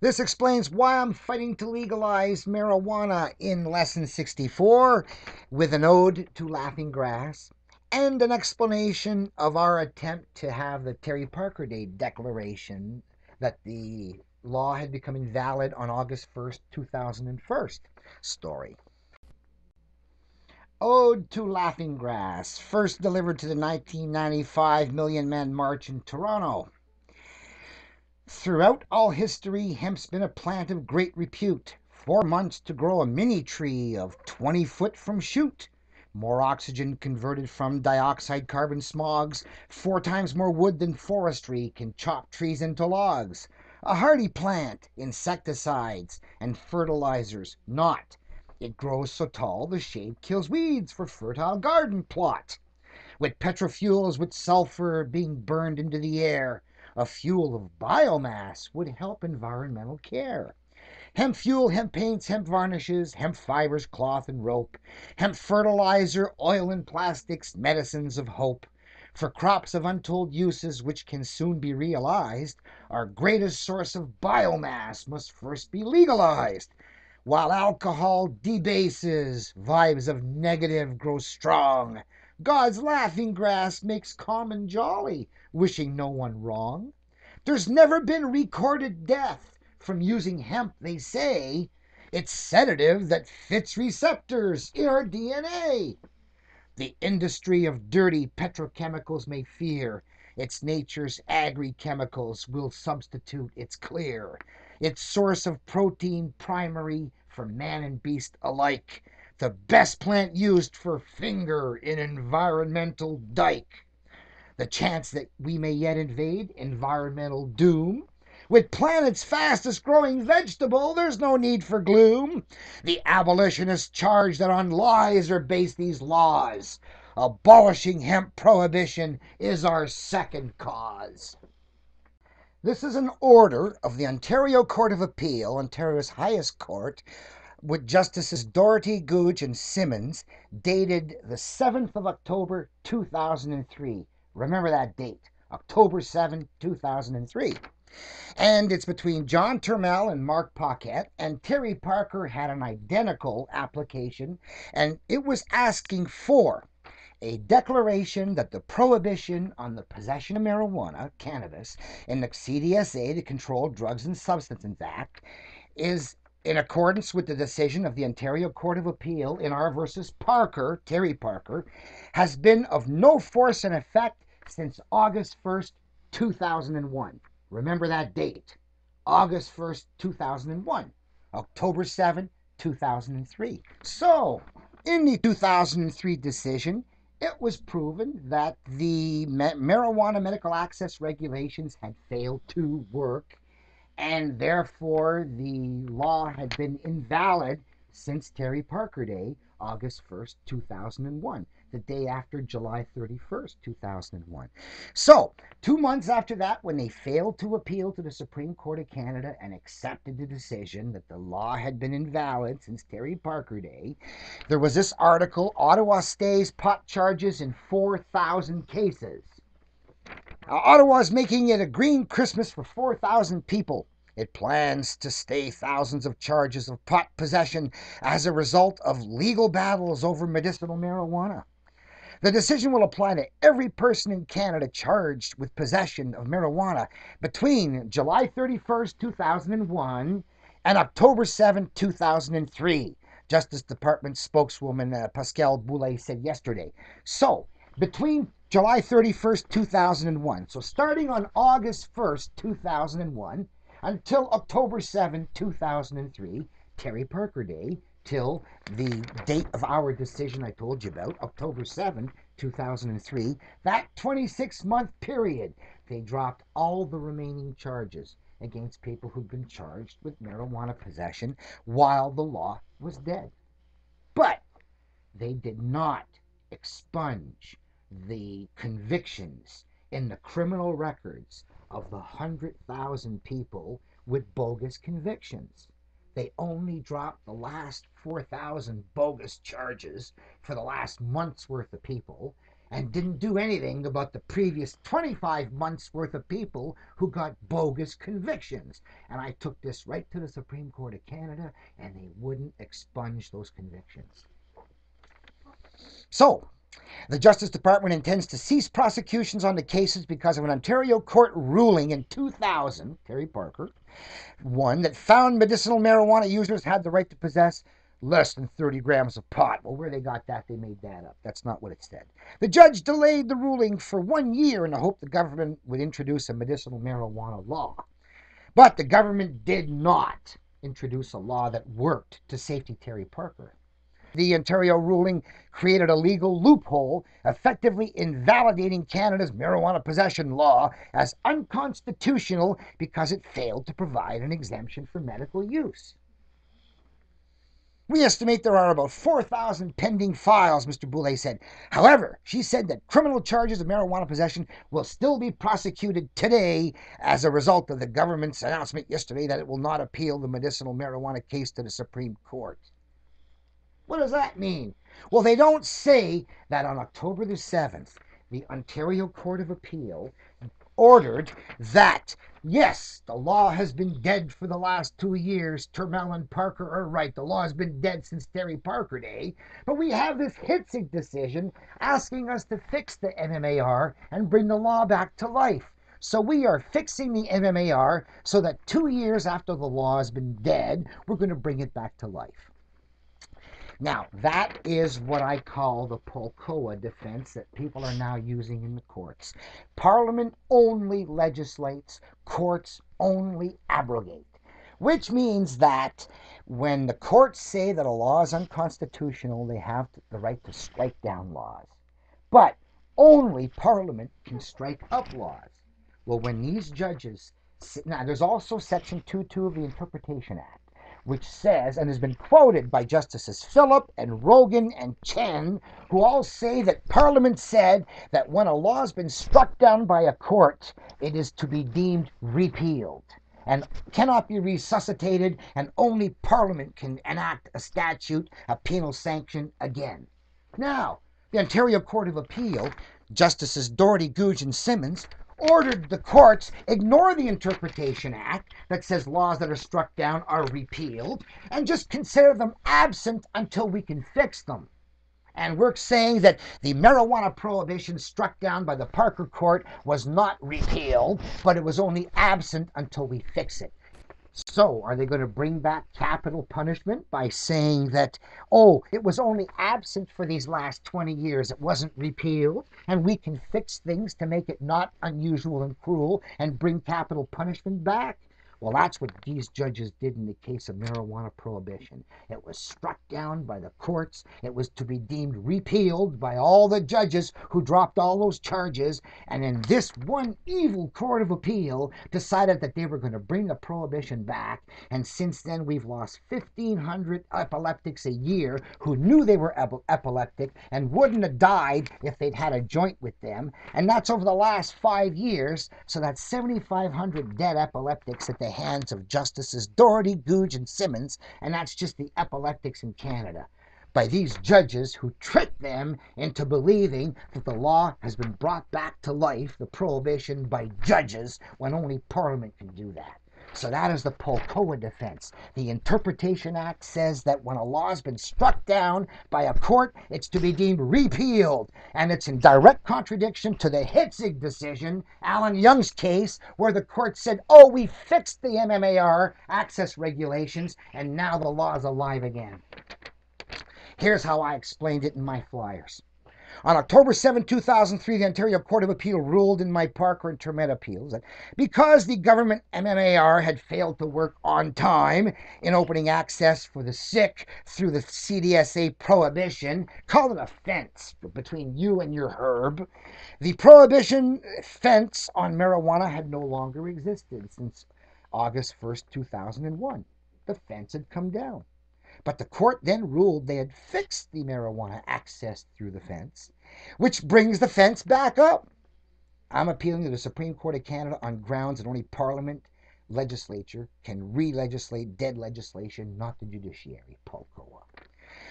This explains why I'm fighting to legalize marijuana in Lesson 64 with an ode to laughing grass and an explanation of our attempt to have the Terry Parker Day declaration that the law had become invalid on August 1st, 2001 story. Ode to Laughing Grass, first delivered to the 1995 Million Men March in Toronto. Throughout all history, hemp's been a plant of great repute. 4 months to grow a mini tree of 20 foot from shoot. More oxygen converted from dioxide carbon smogs. 4 times more wood than forestry can chop trees into logs. A hardy plant, insecticides and fertilizers not. It grows so tall the shade kills weeds for fertile garden plot. With petrofuels, with sulfur being burned into the air, a fuel of biomass would help environmental care. Hemp fuel, hemp paints, hemp varnishes, hemp fibers, cloth and rope, hemp fertilizer, oil and plastics, medicines of hope. For crops of untold uses which can soon be realized, our greatest source of biomass must first be legalized. While alcohol debases, vibes of negative grow strong. God's laughing grass makes common jolly, wishing no one wrong. There's never been recorded death from using hemp, they say. It's sedative that fits receptors in our DNA. The industry of dirty petrochemicals may fear. Its nature's agri-chemicals will substitute its clear. Its source of protein primary for man and beast alike. The best plant used for finger in environmental dike. The chance that we may yet invade environmental doom. With planet's fastest growing vegetable, there's no need for gloom. The abolitionists charge that on lies are based these laws. Abolishing hemp prohibition is our second cause. This is an order of the Ontario Court of Appeal, Ontario's highest court, with Justices Doherty, Googe, and Simmons, dated the 7th of October, 2003. Remember that date, October 7, 2003. And it's between John Turmel and Mark Paquette, and Terry Parker had an identical application, and it was asking for a declaration that the prohibition on the possession of marijuana, cannabis, in the CDSA, the Controlled Drugs and Substances Act, is in accordance with the decision of the Ontario Court of Appeal in R versus Parker, Terry Parker, has been of no force and effect since August 1st, 2001. Remember that date, August 1st, 2001, October 7th, 2003. So, in the 2003 decision, it was proven that the marijuana medical access regulations had failed to work, and therefore the law had been invalid since Terry Parker Day, August 1st, 2001, the day after July 31st, 2001. So, 2 months after that, when they failed to appeal to the Supreme Court of Canada and accepted the decision that the law had been invalid since Terry Parker Day, there was this article, Ottawa stays pot charges in 4,000 cases. Ottawa's making it a green Christmas for 4,000 people. It plans to stay thousands of charges of pot possession as a result of legal battles over medicinal marijuana. The decision will apply to every person in Canada charged with possession of marijuana between July 31st, 2001 and October 7, 2003, Justice Department spokeswoman Pascale Boulay said yesterday. So, between July 31st, 2001. So starting on August 1st, 2001, until October 7, 2003, Terry Parker Day, till the date of our decision I told you about, October 7, 2003, that 26-month period, they dropped all the remaining charges against people who'd been charged with marijuana possession while the law was dead. But they did not expunge the convictions in the criminal records of the 100,000 people with bogus convictions. They only dropped the last 4,000 bogus charges for the last month's worth of people, and didn't do anything about the previous 25 months worth of people who got bogus convictions. And I took this right to the Supreme Court of Canada, and they wouldn't expunge those convictions. So, the Justice Department intends to cease prosecutions on the cases because of an Ontario court ruling in 2000, Terry Parker, one that found medicinal marijuana users had the right to possess less than 30 grams of pot. Well, where they got that, they made that up. That's not what it said. The judge delayed the ruling for 1 year in the hope the government would introduce a medicinal marijuana law. But the government did not introduce a law that worked to safety Terry Parker. The Ontario ruling created a legal loophole, effectively invalidating Canada's marijuana possession law as unconstitutional because it failed to provide an exemption for medical use. We estimate there are about 4,000 pending files, Mr. Boulay said. However, she said that criminal charges of marijuana possession will still be prosecuted today as a result of the government's announcement yesterday that it will not appeal the medicinal marijuana case to the Supreme Court. What does that mean? Well, they don't say that on October the 7th, the Ontario Court of Appeal ordered that, yes, the law has been dead for the last 2 years. Turmel and Parker are right. The law has been dead since Terry Parker Day. But we have this Hitzig decision asking us to fix the MMAR and bring the law back to life. So we are fixing the MMAR so that 2 years after the law has been dead, we're going to bring it back to life. Now, that is what I call the POLCOA defense that people are now using in the courts. Parliament only legislates, courts only abrogate. Which means that when the courts say that a law is unconstitutional, they have the right to strike down laws. But only Parliament can strike up laws. Well, when these judges... Now, there's also Section 2(2) of the Interpretation Act, which says, and has been quoted by Justices Philip and Rogan and Chen, who all say that Parliament said that when a law has been struck down by a court, it is to be deemed repealed and cannot be resuscitated, and only Parliament can enact a statute, a penal sanction again. Now, the Ontario Court of Appeal, Justices Doherty, and Simmons, ordered the courts ignore the Interpretation Act that says laws that are struck down are repealed and just consider them absent until we can fix them. And we're saying that the marijuana prohibition struck down by the Parker Court was not repealed, but it was only absent until we fix it. So are they going to bring back capital punishment by saying that, oh, it was only absent for these last 20 years, it wasn't repealed, and we can fix things to make it not unusual and cruel and bring capital punishment back? Well, that's what these judges did in the case of marijuana prohibition. It was struck down by the courts. It was to be deemed repealed by all the judges who dropped all those charges. And then this one evil court of appeal decided that they were going to bring the prohibition back. And since then, we've lost 1,500 epileptics a year who knew they were epileptic and wouldn't have died if they'd had a joint with them. And that's over the last 5 years. So that's 7,500 dead epileptics at the hands of Justices Doherty, and Simmons, and that's just the epileptics in Canada, by these judges who tricked them into believing that the law has been brought back to life, the prohibition, by judges, when only Parliament can do that. So that is the POLCOA defense. The Interpretation Act says that when a law has been struck down by a court, it's to be deemed repealed. And it's in direct contradiction to the Hitzig decision, Alan Young's case, where the court said, oh, we fixed the MMAR access regulations, and now the law is alive again. Here's how I explained it in my flyers. On October 7, 2003, the Ontario Court of Appeal ruled in my Parker and Turmel appeals that because the government MMAR had failed to work on time in opening access for the sick through the CDSA prohibition, call it a fence between you and your herb, the prohibition fence on marijuana had no longer existed since August 1, 2001. The fence had come down. But the court then ruled they had fixed the marijuana access through the fence, which brings the fence back up. I'm appealing to the Supreme Court of Canada on grounds that only Parliament legislature can re-legislate dead legislation, not the judiciary, POLCOA.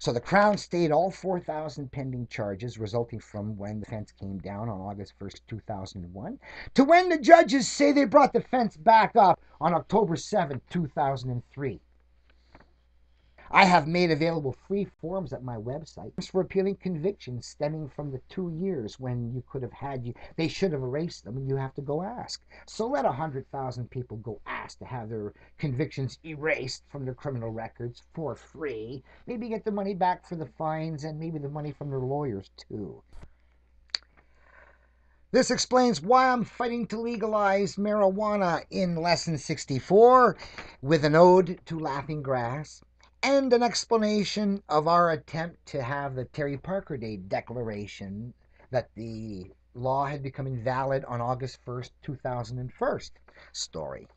So the Crown stayed all 4,000 pending charges resulting from when the fence came down on August 1st, 2001, to when the judges say they brought the fence back up on October 7th, 2003. I have made available free forms at my website for appealing convictions stemming from the 2 years when you could have had, they should have erased them and you have to go ask. So let 100,000 people go ask to have their convictions erased from their criminal records for free. Maybe get the money back for the fines and maybe the money from their lawyers too. This explains why I'm fighting to legalize marijuana in Lesson 64 with an ode to laughing grass, and an explanation of our attempt to have the Terry Parker Day declaration that the law had become invalid on August 1st, 2001 story.